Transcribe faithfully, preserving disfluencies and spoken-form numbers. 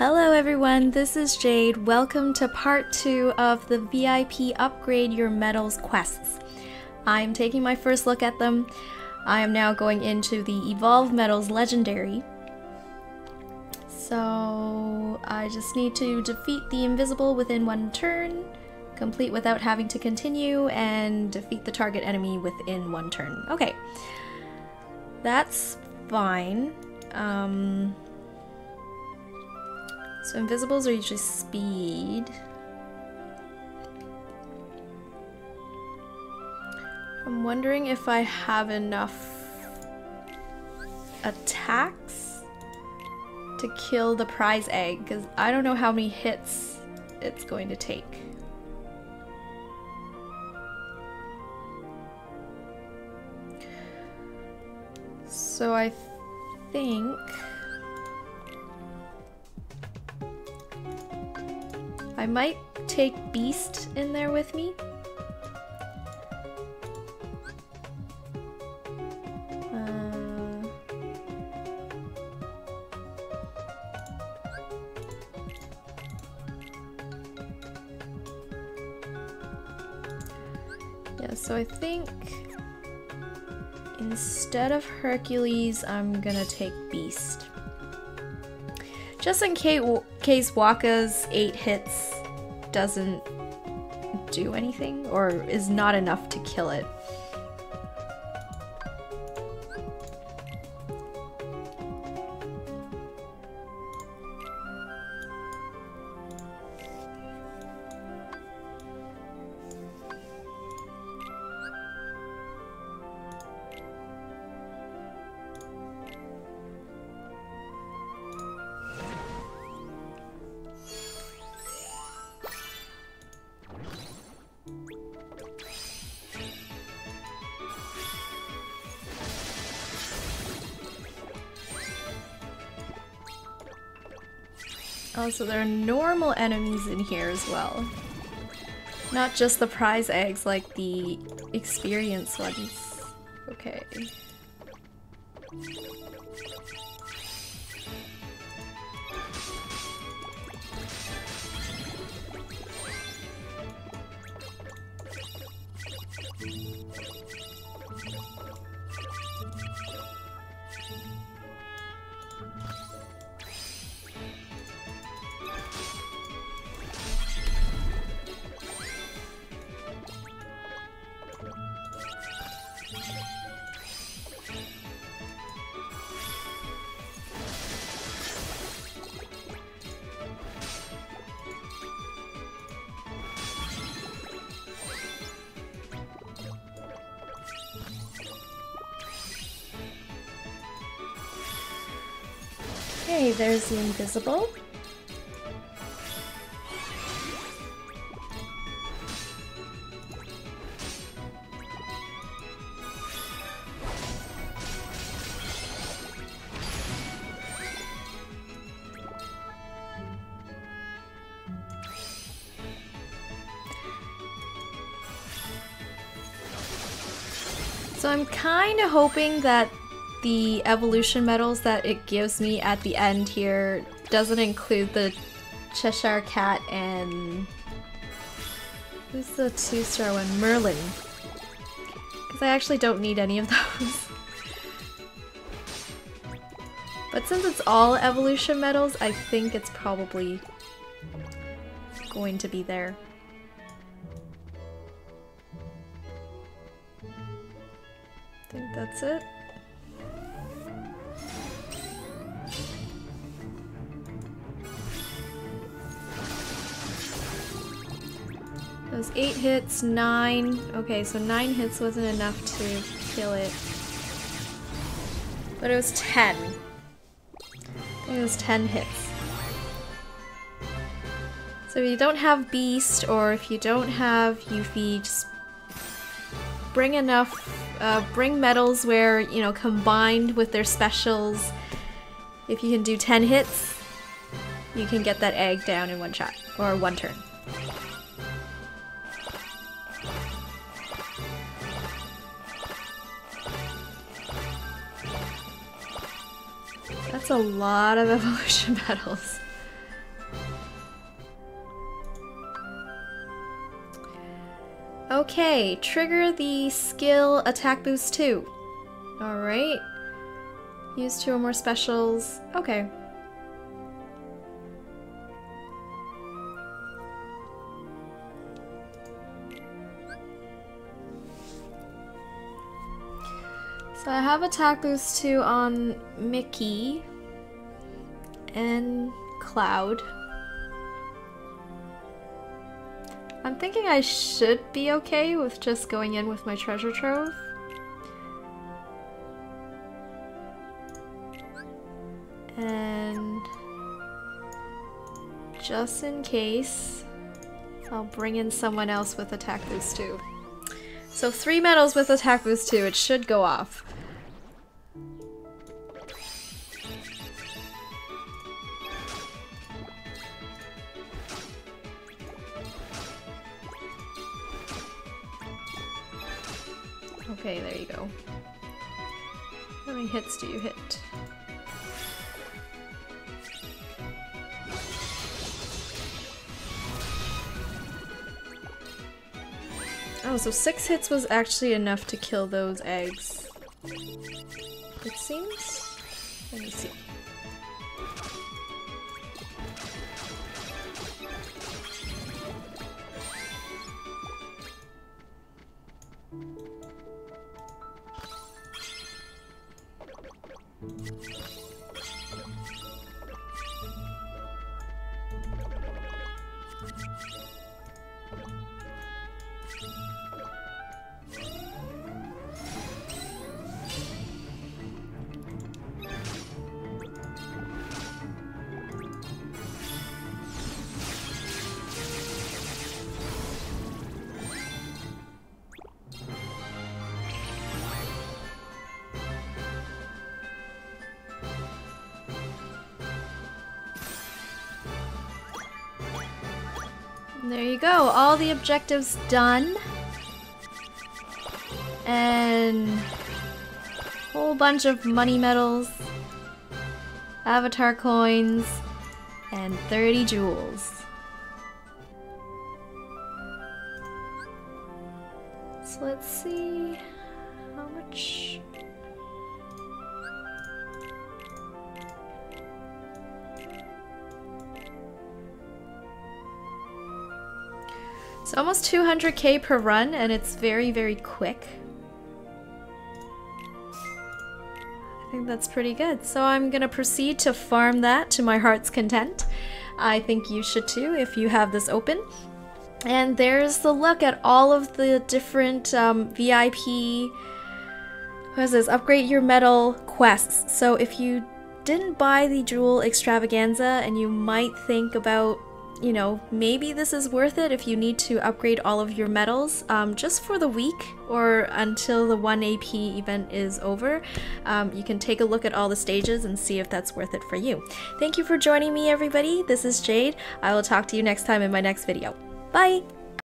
Hello everyone, this is Jade. Welcome to part two of the V I P Upgrade Your Medals quests. I'm taking my first look at them. I am now going into the Evolve Medals Legendary. So I just need to defeat the invisible within one turn, complete without having to continue, and defeat the target enemy within one turn. Okay, that's fine. Um... So invisibles are usually speed. I'm wondering if I have enough attacks to kill the prize egg, because I don't know how many hits it's going to take. So I think I might take Beast in there with me. Uh, yeah, so I think instead of Hercules, I'm gonna take Beast. Just in case Waka's eight hits doesn't do anything, or is not enough to kill it. So there are normal enemies in here as well. Not just the prize eggs, like the experience ones. Okay. Okay, there's the invisible. So I'm kind of hoping that the evolution medals that it gives me at the end here doesn't include the Cheshire Cat and... who's the two-star one? Merlin. Because I actually don't need any of those. But since it's all evolution medals, I think it's probably going to be there. I think that's it. Those eight hits, nine. Okay, so nine hits wasn't enough to kill it. But it was ten. It was ten hits. So if you don't have Beast, or if you don't have Yuffie, just bring enough, uh, bring medals where, you know, combined with their specials, if you can do ten hits, you can get that egg down in one shot, or one turn. A lot of evolution medals. Okay, trigger the skill attack boost two. Alright. Use two or more specials. Okay. So I have attack boost two on Mickey and Cloud. I'm thinking I should be okay with just going in with my treasure trove. And just in case, I'll bring in someone else with attack boost two. So three medals with attack boost two, it should go off. Okay, there you go. How many hits do you hit? Oh, so six hits was actually enough to kill those eggs. It seems? Let me see. There you go, all the objectives done. And a whole bunch of money medals, avatar coins, and thirty jewels. So let's see how much. It's almost two hundred K per run, and it's very, very quick. I think that's pretty good. So I'm gonna proceed to farm that to my heart's content. I think you should too if you have this open. And there's the look at all of the different um, V I P, what is this, upgrade your medal quests. So if you didn't buy the Jewel Extravaganza and you might think about, you know, maybe this is worth it if you need to upgrade all of your medals um, just for the week or until the one A P event is over. Um, you can take a look at all the stages and see if that's worth it for you. Thank you for joining me, everybody. This is Jade. I will talk to you next time in my next video. Bye!